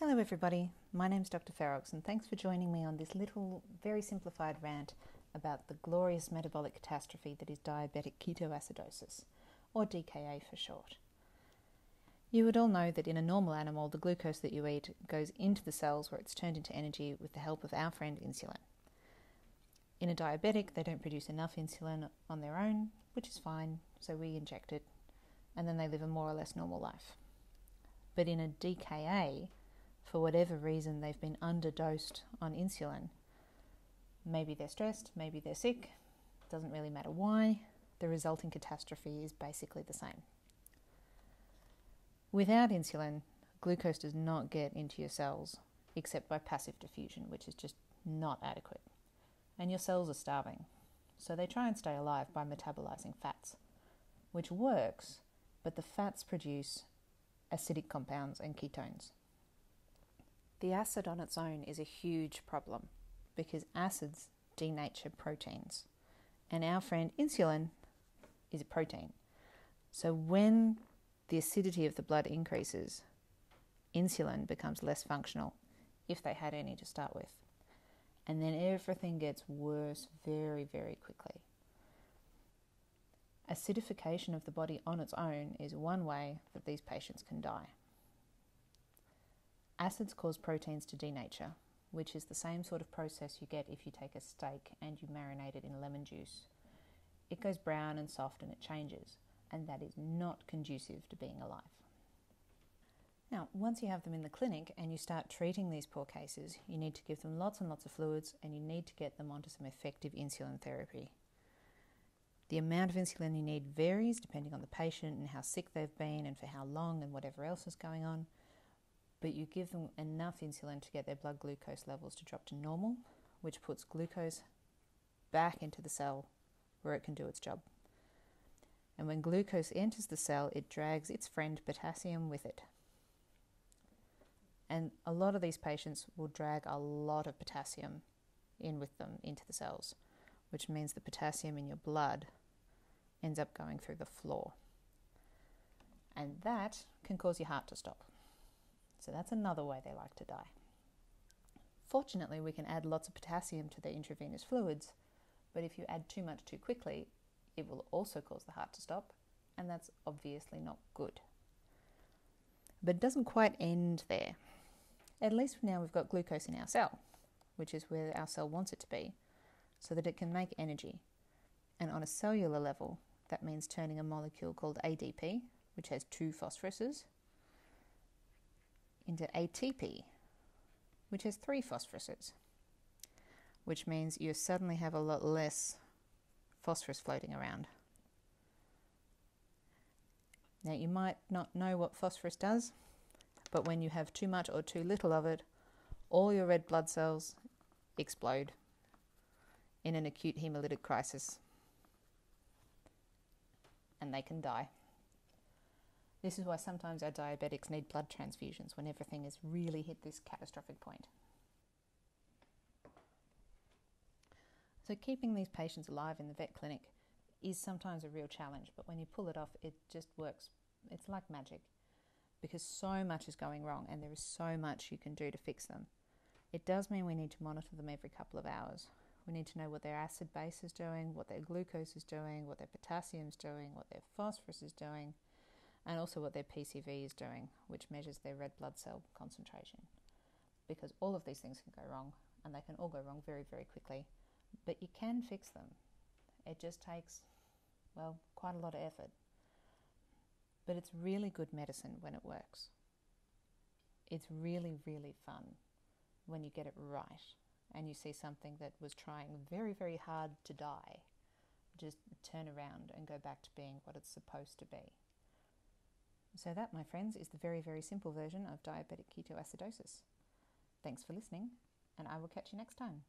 Hello everybody, my name's Dr. Ferox and thanks for joining me on this little, very simplified rant about the glorious metabolic catastrophe that is diabetic ketoacidosis, or DKA for short. You would all know that in a normal animal, the glucose that you eat goes into the cells where it's turned into energy with the help of our friend insulin. In a diabetic, they don't produce enough insulin on their own, which is fine, so we inject it, and then they live a more or less normal life. But in a DKA, for whatever reason, they've been underdosed on insulin. Maybe they're stressed, maybe they're sick, doesn't really matter why. The resulting catastrophe is basically the same. Without insulin, glucose does not get into your cells except by passive diffusion, which is just not adequate. And your cells are starving, so they try and stay alive by metabolizing fats, which works, but the fats produce acidic compounds and ketones. The acid on its own is a huge problem because acids denature proteins and our friend insulin is a protein. So when the acidity of the blood increases, insulin becomes less functional if they had any to start with. And then everything gets worse very, very quickly. Acidification of the body on its own is one way that these patients can die. Acids cause proteins to denature, which is the same sort of process you get if you take a steak and you marinate it in lemon juice. It goes brown and soft and it changes, and that is not conducive to being alive. Now, once you have them in the clinic and you start treating these poor cases, you need to give them lots and lots of fluids and you need to get them onto some effective insulin therapy. The amount of insulin you need varies depending on the patient and how sick they've been and for how long and whatever else is going on. But you give them enough insulin to get their blood glucose levels to drop to normal, which puts glucose back into the cell where it can do its job. And when glucose enters the cell, it drags its friend potassium with it. And a lot of these patients will drag a lot of potassium in with them into the cells, which means the potassium in your blood ends up going through the floor. And that can cause your heart to stop. So that's another way they like to die. Fortunately, we can add lots of potassium to their intravenous fluids, but if you add too much too quickly, it will also cause the heart to stop, and that's obviously not good. But it doesn't quite end there. At least now we've got glucose in our cell, which is where our cell wants it to be, so that it can make energy. And on a cellular level, that means turning a molecule called ADP, which has two phosphoruses, into ATP, which has three phosphoruses, which means you suddenly have a lot less phosphorus floating around. Now, you might not know what phosphorus does, but when you have too much or too little of it, all your red blood cells explode in an acute hemolytic crisis, and they can die. This is why sometimes our diabetics need blood transfusions when everything has really hit this catastrophic point. So keeping these patients alive in the vet clinic is sometimes a real challenge, but when you pull it off, it just works. It's like magic because so much is going wrong and there is so much you can do to fix them. It does mean we need to monitor them every couple of hours. We need to know what their acid base is doing, what their glucose is doing, what their potassium is doing, what their phosphorus is doing, and also what their PCV is doing, which measures their red blood cell concentration. Because all of these things can go wrong, and they can all go wrong very, very quickly, but you can fix them. It just takes, well, quite a lot of effort. But it's really good medicine when it works. It's really, really fun when you get it right, and you see something that was trying very, very hard to die, just turn around and go back to being what it's supposed to be. So that, my friends, is the very, very simple version of diabetic ketoacidosis. Thanks for listening, and I will catch you next time.